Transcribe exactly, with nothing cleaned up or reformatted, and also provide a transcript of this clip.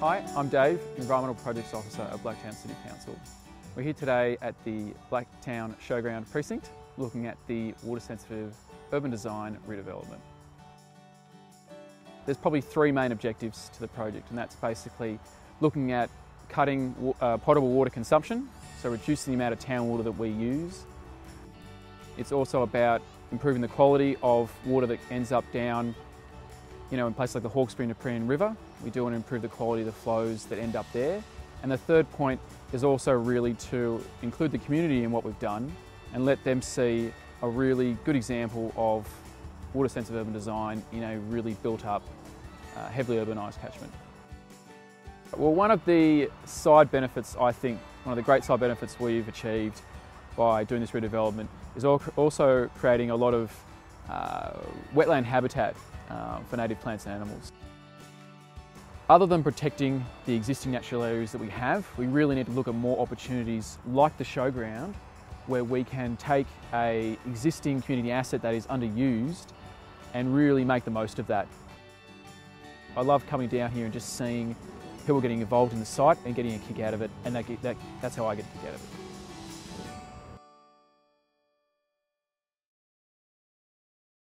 Hi, I'm Dave, Environmental Projects Officer at Blacktown City Council. We're here today at the Blacktown Showground Precinct, looking at the water-sensitive urban design redevelopment. There's probably three main objectives to the project, and that's basically looking at cutting uh, potable water consumption, so reducing the amount of town water that we use. It's also about improving the quality of water that ends up down, you know, in places like the Hawkesbury and Nepean River. We do want to improve the quality of the flows that end up there. And the third point is also really to include the community in what we've done and let them see a really good example of water-sensitive urban design in a really built-up, uh, heavily urbanised catchment. Well, one of the side benefits, I think, one of the great side benefits we've achieved by doing this redevelopment is also creating a lot of uh, wetland habitat uh, for native plants and animals. Other than protecting the existing natural areas that we have, we really need to look at more opportunities like the showground, where we can take an existing community asset that is underused and really make the most of that. I love coming down here and just seeing people getting involved in the site and getting a kick out of it, and that, that, that's how I get a kick out of it.